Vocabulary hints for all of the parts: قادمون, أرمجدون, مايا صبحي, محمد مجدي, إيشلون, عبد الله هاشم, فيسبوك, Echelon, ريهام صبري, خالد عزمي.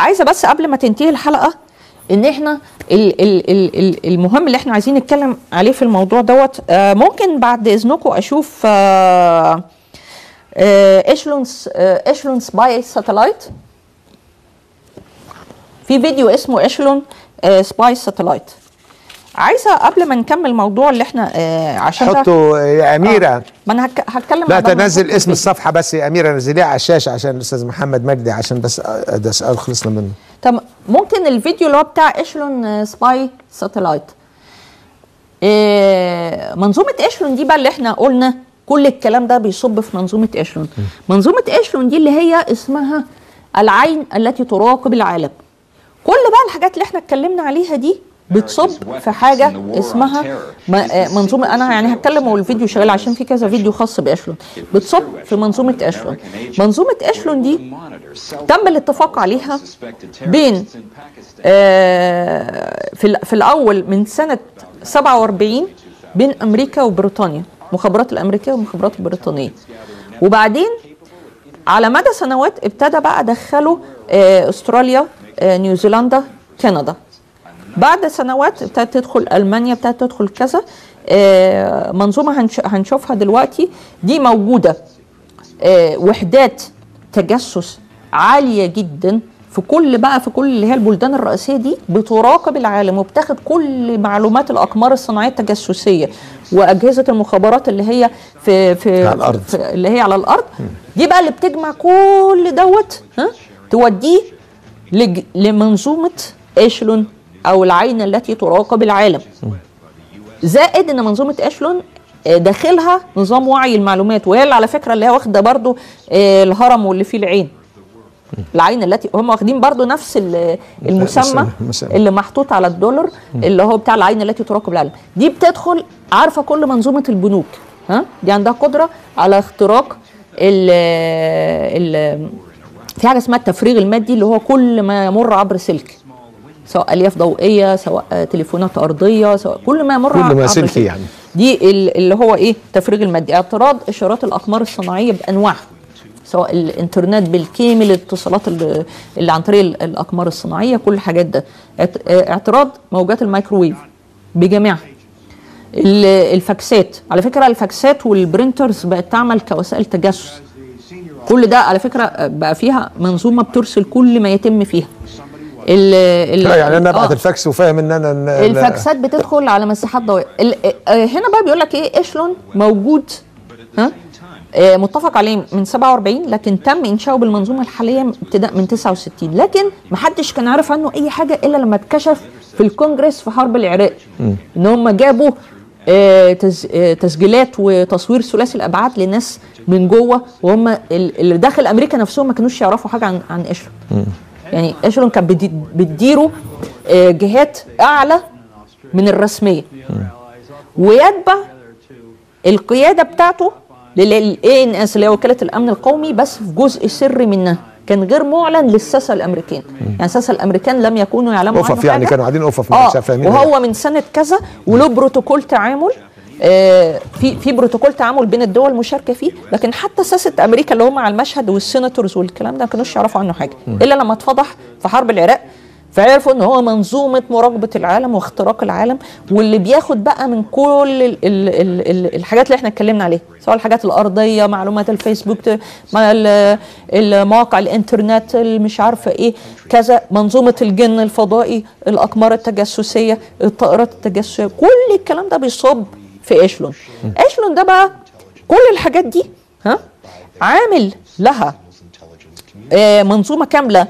عايزه بس قبل ما تنتهي الحلقه ان احنا المهم اللي احنا عايزين نتكلم عليه في الموضوع دوت. ممكن بعد اذنكم اشوف اشلون سباي ساتلايت، في فيديو اسمه اشلون سباي ساتلايت. عايزه قبل ما نكمل الموضوع اللي احنا عشان حطوا يا اميره ما انا هتكلم. لا تنزل اسم الصفحه بس يا اميره، نزليها على الشاشه عشان الاستاذ محمد مجدي، عشان بس ده سؤال خلصنا منه. طب ممكن الفيديو اللي هو بتاع ايشلون سباي ساتلايت، منظومه ايشلون دي بقى اللي احنا قلنا كل الكلام ده بيصب في منظومه ايشلون. منظومه ايشلون دي اللي هي اسمها العين التي تراقب العالم. كل بقى الحاجات اللي احنا اتكلمنا عليها دي بتصب في حاجه اسمها منظومه، انا يعني هتكلم والفيديو شغال عشان في كذا فيديو خاص باشلون، بتصب في منظومه اشلون. منظومه اشلون دي تم الاتفاق عليها بين في الاول من سنه 47 بين امريكا وبريطانيا، المخابرات الامريكيه والمخابرات البريطانيه. وبعدين على مدى سنوات ابتدى بقى دخلوا استراليا، نيوزيلندا، كندا. بعد سنوات ابتدت تدخل ألمانيا، ابتدت تدخل كذا. منظومة هنشوفها دلوقتي دي موجودة، وحدات تجسس عالية جدا في كل بقى في كل اللي هي البلدان الرئيسية دي، بتراقب العالم وبتاخد كل معلومات الأقمار الصناعية التجسسية وأجهزة المخابرات اللي هي في على الأرض. اللي هي على الأرض دي بقى اللي بتجمع كل دوت توديه لمنظومة إيشلون أو العين التي تراقب العالم. زائد أن منظومة إيشلون داخلها نظام وعي المعلومات، وهي اللي على فكرة اللي هي واخدة برضو الهرم واللي فيه العين، العين التي هم واخدين برضو نفس المسمى اللي محطوط على الدولار اللي هو بتاع العين التي تراقب العالم. دي بتدخل عارفة كل منظومة البنوك، دي عندها قدرة على اختراق في حاجة اسمها التفريغ المادي، اللي هو كل ما يمر عبر سلك، سواء الياف ضوئيه، سواء تليفونات ارضيه، سواء كل ما يمر كل ما سلك يعني. دي اللي هو ايه؟ التفريغ المادي، اعتراض اشارات الاقمار الصناعيه بانواعها، سواء الانترنت بالكامل، الاتصالات اللي عن طريق الاقمار الصناعيه، كل الحاجات ده. اعتراض موجات الميكروويف بجميعها، الفاكسات. على فكره الفاكسات والبرينترز بقت تعمل كوسائل تجسس. كل ده على فكره بقى فيها منظومه بترسل كل ما يتم فيها. يعني انا ابعت الفاكس وفاهم ان انا الفاكسات بتدخل على مساحات ضوئيه. هنا بقى بيقول لك ايه؟ إيشلون موجود متفق عليه من 47، لكن تم انشاؤه بالمنظومه الحاليه ابتداء من 69، لكن ما حدش كان عارف عنه اي حاجه الا لما اتكشف في الكونجرس في حرب العراق، ان هم جابوا تسجيلات وتصوير ثلاثي الابعاد لناس من جوه، وهم اللي داخل امريكا نفسهم ما كانوش يعرفوا حاجه عن إيشلون. يعني إيشلون كان بتديره جهات أعلى من الرسمية، ويتبع القيادة بتاعته للANS اللي هي وكالة الأمن القومي، بس في جزء سري منها كان غير معلن للساسة الأمريكان. يعني الساسة الأمريكان لم يكونوا يعلموا عنه حاجة، يعني كانوا قاعدين أوفف وهو من سنة كذا وله بروتوكول تعامل، في بروتوكول تعامل بين الدول مشاركه فيه، لكن حتى ساسه امريكا اللي هم على المشهد والسيناتورز والكلام ده ما كانوش يعرفوا عنه حاجه الا لما اتفضح في حرب العراق، فعرفوا ان هو منظومه مراقبه العالم واختراق العالم، واللي بياخد بقى من كل الحاجات اللي احنا اتكلمنا عليها، سواء الحاجات الارضيه، معلومات الفيسبوك، المواقع الانترنت، مش عارفه ايه كذا، منظومه الجن الفضائي، الاقمار التجسسيه، الطائرات التجسسيه، كل الكلام ده بيصب في إيشلون. إيشلون ده بقى كل الحاجات دي عامل لها منظومه كامله،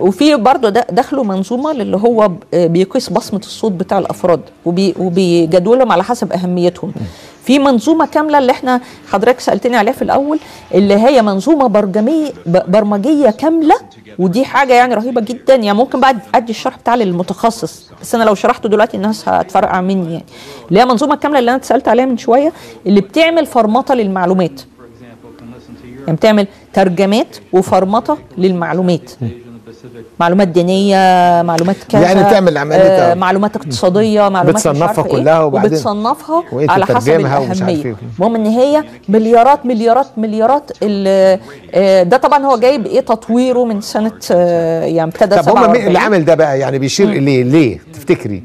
وفي برضه دخلوا منظومه اللي هو بيقيس بصمه الصوت بتاع الافراد وبيجدولهم على حسب اهميتهم. في منظومه كامله اللي احنا حضرتك سالتني عليها في الاول، اللي هي منظومه برمجيه كامله، ودي حاجه يعني رهيبه جدا. يعني ممكن بقى ادي الشرح بتاع للمتخصص، بس انا لو شرحته دلوقتي الناس هتفرقع مني. يعني اللي هي منظومه كامله اللي انا اتسالت عليها من شويه، اللي بتعمل فرمطه للمعلومات، يعني بتعمل ترجمات وفرمطه للمعلومات. معلومات دينيه، معلومات كذا، يعني بتعمل عمليه معلومات اقتصاديه، معلومات بتصنفها كلها وبعدين بتصنفها على حسب الاهميه. المهم ان هي مليارات مليارات مليارات. ده طبعا هو جايب ايه تطويره من سنه يعني ابتدى. طب هم اللي عمل ده بقى يعني بيشير ليه؟ ليه تفتكري؟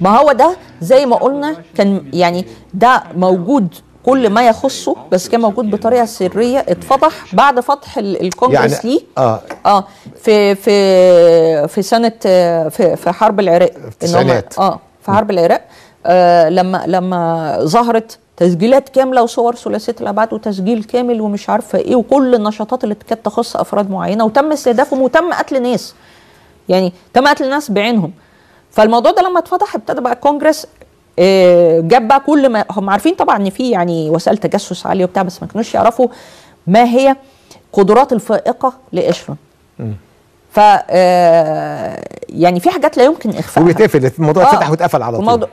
ما هو ده زي ما قلنا كان يعني ده موجود كل ما يخصه، بس كان موجود بطريقه سريه، اتفضح بعد فتح الكونجرس يعني ليه في سنه في حرب العراق، التسعينات في حرب العراق لما ظهرت تسجيلات كامله وصور ثلاثيه الابعاد وتسجيل كامل ومش عارفه ايه، وكل النشاطات اللي كانت تخص افراد معينه وتم استهدافهم وتم قتل ناس، يعني تم قتل ناس بعينهم. فالموضوع ده لما اتفتح ابتدى بقى الكونجرس جاب بقى كل ما هم عارفين طبعا ان في يعني وسائل تجسس عاليه وبتاع، بس ما كانوش يعرفوا ما هي قدرات الفائقه لإشلون. ف يعني في حاجات لا يمكن اخفائها وبيتقفل الموضوع، اتفتح واتقفل على طول.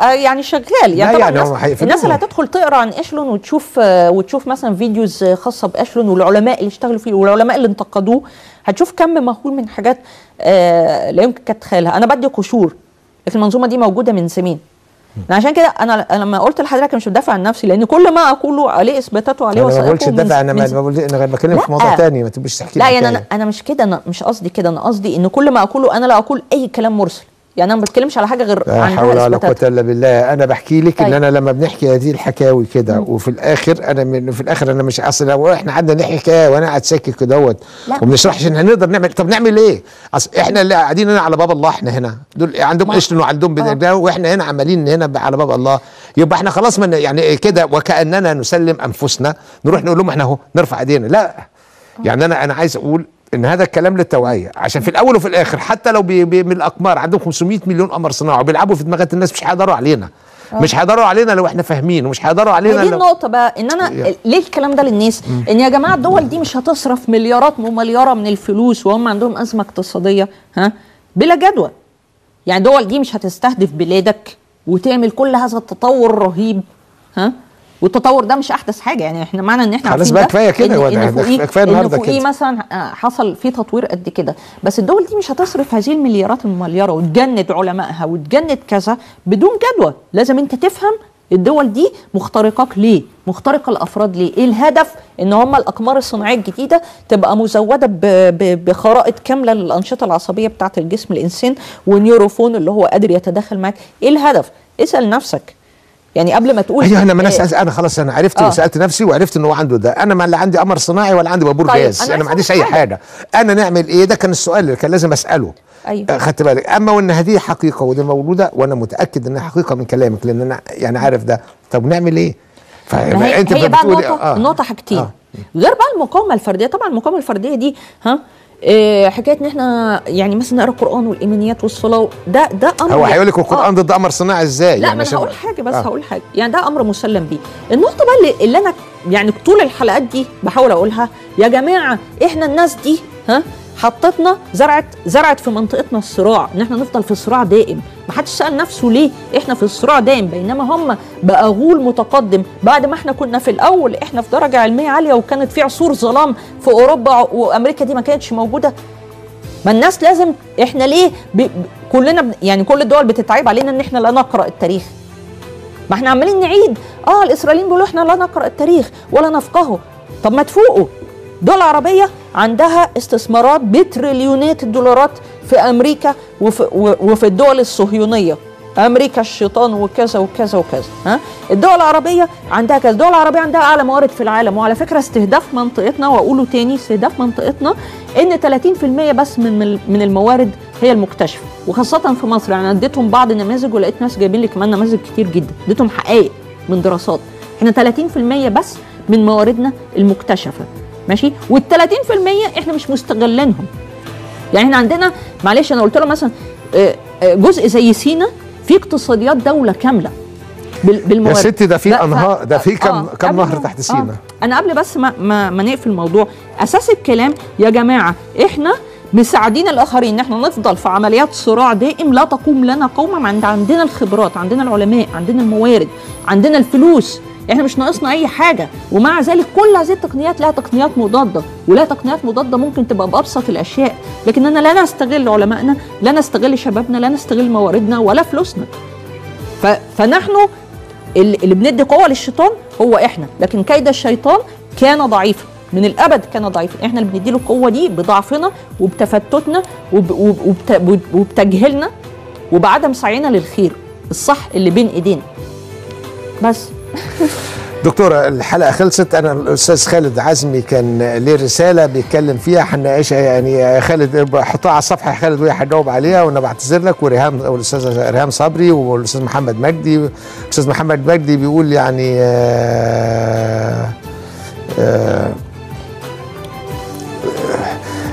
لا يعني شغال يعني طبعا يعني الناس اللي هتدخل تقرا عن إشلون وتشوف مثلا فيديوز خاصه بإشلون والعلماء اللي اشتغلوا فيه والعلماء اللي انتقدوه، هتشوف كم مهول من حاجات لا يمكن تتخيلها. انا بدي قشور، لكن المنظومه دي موجوده من سنين. عشان كده انا لما قلت لحضرتك مش بدافع عن نفسي، لان كل ما اقوله عليه اثباتاته عليه وثائقه. انا ما بقولش تدافع، انا بتكلم في موضوع ثاني، ما تبقيش تحكي لي. لا يعني انا مش كده، انا مش قصدي كده، انا قصدي ان كل ما اقوله انا لا اقول اي كلام مرسل، يعني انا ما بتكلمش على حاجه غير عن اثباتاته. لا حول ولا قوه الا بالله. انا بحكي لك ان انا لما بنحكي هذه الحكاوي كده وفي الاخر انا مش اصل احنا قعدنا نحكي حكايه وانا قاعد شاكك دوت وما بنشرحش ان هنقدر نعمل. طب نعمل ايه؟ اصل احنا اللي قاعدين هنا على باب الله، احنا هنا دول عندهم قشطن وعندهم بنرجع، واحنا هنا عمالين هنا على باب الله. يبقى احنا خلاص من يعني كده وكاننا نسلم انفسنا نروح نقول لهم احنا اهو نرفع ايدينا. لا يعني انا عايز اقول ان هذا الكلام للتوعيه، عشان في الاول وفي الاخر حتى لو من الاقمار عندهم 500 مليون قمر صناعي وبيلعبوا في دماغات الناس، مش هيقدروا علينا. مش هيقدروا علينا لو احنا فاهمين، ومش هيقدروا علينا. دي النقطه بقى ان انا ليه الكلام ده للناس؟ ان يا جماعه الدول دي مش هتصرف مليارات وملياره من الفلوس وهم عندهم ازمه اقتصاديه بلا جدوى. يعني الدول دي مش هتستهدف بلادك وتعمل كل هذا التطور الرهيب والتطور ده مش احدث حاجه. يعني احنا معنى ان احنا خلاص بقى كفايه كده، كفايه النهارده كده مثلا حصل في تطوير قد كده، بس الدول دي مش هتصرف هذه المليارات الملياره وتجند علمائها وتجند كذا بدون جدوى. لازم انت تفهم الدول دي مخترقاك ليه، مخترقه الافراد ليه، ايه الهدف ان هم الاقمار الصناعيه الجديده تبقى مزوده بخرائط كامله للانشطه العصبيه بتاعه الجسم الانسان ونيوروفون اللي هو قادر يتداخل معاك. ايه الهدف؟ اسال نفسك يعني قبل ما تقول. ايوه انا خلاص انا عرفت وسالت نفسي وعرفت ان هو عنده ده. انا ما اللي عندي قمر صناعي ولا عندي بابور جاز، انا ما عنديش اي حاجه. انا نعمل ايه؟ ده كان السؤال اللي كان لازم اساله. ايوه خدت بالك. اما وان هذه حقيقه وده موجوده وانا متاكد انها حقيقه من كلامك لان انا يعني عارف ده. طب نعمل ايه؟ فانت بتقول النقطه حاجتين غير بقى المقاومه الفرديه. طبعا المقاومه الفرديه دي حكايه ان احنا يعني مثلا نقرا القران والايمانيات والصلاه، ده امر. هو هيقول لك القران ضد امر صناعي ازاي؟ لا يعني انا هقول حاجه بس هقول حاجه يعني ده امر مسلم بيه. النقطه بقى اللي انا يعني طول الحلقات دي بحاول اقولها، يا جماعه احنا الناس دي حطتنا زرعت في منطقتنا الصراع، ان احنا نفضل في صراع دائم. ما حدش سال نفسه ليه احنا في الصراع دائم، بينما هم بقى غول متقدم بعد ما احنا كنا في الاول احنا في درجه علميه عاليه وكانت في عصور ظلام في اوروبا وامريكا دي ما كانتش موجوده. ما الناس لازم احنا ليه كلنا يعني كل الدول بتتعيب علينا ان احنا لا نقرا التاريخ. ما احنا عمالين نعيد الاسرائيليين بيقولوا احنا لا نقرا التاريخ ولا نفقهه. طب ما تفوقوا، دول عربية عندها استثمارات بتريليونات الدولارات في أمريكا وفي الدول الصهيونية، أمريكا الشيطان وكذا وكذا وكذا. الدول العربية عندها كذا، الدول العربية عندها أعلى موارد في العالم. وعلى فكرة استهداف منطقتنا، وأقوله تاني استهداف منطقتنا، إن 30% بس من الموارد هي المكتشفة، وخاصة في مصر. يعني اديتهم بعض النماذج ولقيت ناس جايبين لي كمان نماذج كتير جدا، اديتهم حقائق من دراسات. إحنا 30% بس من مواردنا المكتشفة، ماشي؟ وال30% احنا مش مستغلينهم. يعني احنا عندنا معلش انا قلت له مثلا جزء زي سينا في اقتصاديات دوله كامله بالموارد. يا ستي ده في انهار، ده في كم نهر تحت سينا. انا قبل بس ما نقفل الموضوع، اساس الكلام يا جماعه احنا مساعدين الاخرين ان احنا نفضل في عمليات صراع دائم لا تقوم لنا قوما. عندنا الخبرات، عندنا العلماء، عندنا الموارد، عندنا الفلوس، احنا مش ناقصنا اي حاجه، ومع ذلك كل هذه التقنيات لها تقنيات مضاده، ولا تقنيات مضاده ممكن تبقى بابسط الاشياء، لكن انا لا نستغل علمائنا، لا نستغل شبابنا، لا نستغل مواردنا ولا فلوسنا. فنحن اللي بندي قوه للشيطان هو احنا، لكن كيد الشيطان كان ضعيفا من الابد، كان ضعيفا، احنا اللي بندي له القوه دي بضعفنا وبتفتتنا وبتجهلنا وبعدم سعينا للخير الصح اللي بين ايدينا. بس دكتورة الحلقة خلصت. أنا الأستاذ خالد عزمي كان ليه رسالة بيتكلم فيها، هنناقشها يعني خالد حطها على الصفحة يا خالد وهي هتجاوب عليها، وأنا بعتذر لك. وريهام والأستاذة ريهام صبري والأستاذ محمد مجدي. الأستاذ محمد مجدي بيقول يعني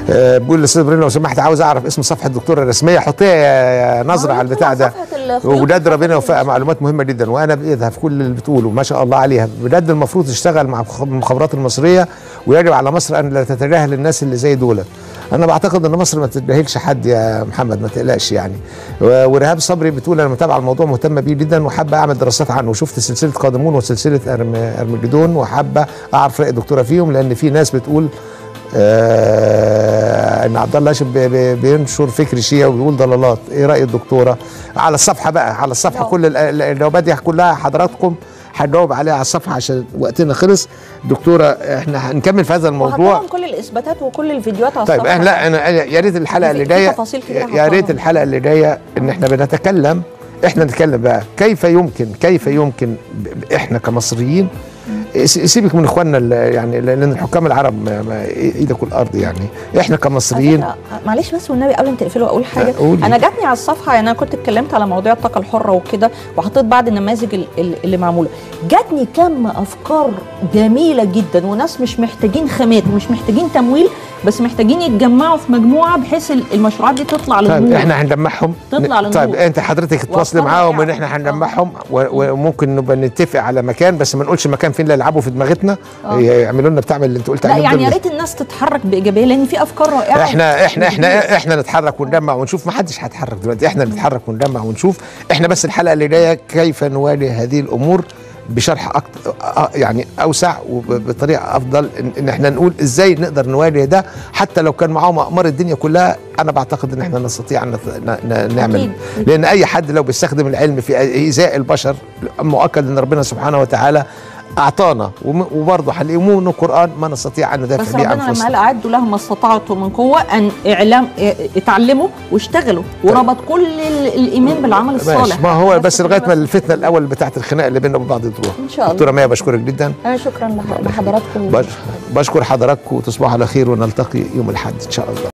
بقول للاستاذ برين لو سمحت عاوز اعرف اسم صفحه الدكتوره الرسميه، حطيها نظره على البتاع ده. وبجد ربنا يوفقها، معلومات مهمه جدا وانا بايدها في كل اللي بتقوله ما شاء الله عليها. بجد المفروض تشتغل مع المخابرات المصريه، ويجب على مصر ان لا تتجاهل الناس اللي زي دول. انا بعتقد ان مصر ما تتجاهلش حد يا محمد، ما تقلقش يعني. ورهاب صبري بتقول انا متابعه الموضوع، مهتمه بيه جدا وحابه اعمل دراسات عنه، وشفت سلسله قادمون وسلسله أرمجدون وحابه اعرف راي الدكتوره فيهم، لان في ناس بتقول ان عبد الله هاشم بينشر فكر شيعي وبيقول ضلالات. ايه راي الدكتوره؟ على الصفحه بقى، على الصفحه كل الجوابات دي كلها حضراتكم هنجاوب عليها على الصفحه عشان وقتنا خلص. دكتوره احنا هنكمل في هذا الموضوع، هنقوم كل الاثباتات وكل الفيديوهات على الصفحه. طيب لا انا يا ريت الحلقه اللي جايه، يا ريت الحلقه اللي جايه ان احنا بنتكلم، احنا نتكلم بقى كيف يمكن احنا كمصريين. سيبك من اخواننا يعني، لان الحكام العرب ايدك الارض يعني، احنا كمصريين معلش. بس والنبي قبل ما تقفلوا اقول حاجه، انا جاتني على الصفحه يعني، انا كنت اتكلمت على موضوع الطاقه الحره وكده، وحطيت بعض النماذج اللي معموله، جاتني كم افكار جميله جدا، وناس مش محتاجين خامات ومش محتاجين تمويل، بس محتاجين يتجمعوا في مجموعه بحيث المشروعات دي تطلع للنور. طيب احنا هنجمعهم، تطلع للنور. طيب انت حضرتك تواصلي معاهم ان احنا هنجمعهم، وممكن نبقى نتفق على مكان، بس ما نقولش مكان فين، لا يلعبوا في دماغتنا يعملوا لنا بتعمل اللي انت قلت عليه. لا يعني يا ريت الناس تتحرك بايجابيه، لان في افكار رائعه. احنا نتحرك ونجمع ونشوف. ما حدش هيتحرك دلوقتي، احنا نتحرك ونجمع ونشوف. احنا بس الحلقه اللي جايه كيف نواجه هذه الامور بشرح أكتر يعني اوسع وبطريقه افضل، ان احنا نقول ازاي نقدر نواجه ده، حتى لو كان معاهم اقمار الدنيا كلها. انا بعتقد ان احنا نستطيع ان نعمل، لان اي حد لو بيستخدم العلم في ايذاء البشر، مؤكد ان ربنا سبحانه وتعالى اعطانا، وبرضه هنلاقيه من القران ما نستطيع ان ندافع بيه عن نفسنا. بس ربنا لما قال اعدوا لهم ما استطعتم من قوه، ان اتعلموا واشتغلوا، وربط كل الايمان بالعمل الصالح. ما هو بس لغايه ما الفتنه الاول بتاعت الخناقه اللي بيننا وبين بعض تروح. ان شاء الله. دكتوره مايا بشكرك جدا. انا شكرا لحضراتكم. بشكر حضراتكم، وتصبحوا على خير، ونلتقي يوم الاحد ان شاء الله.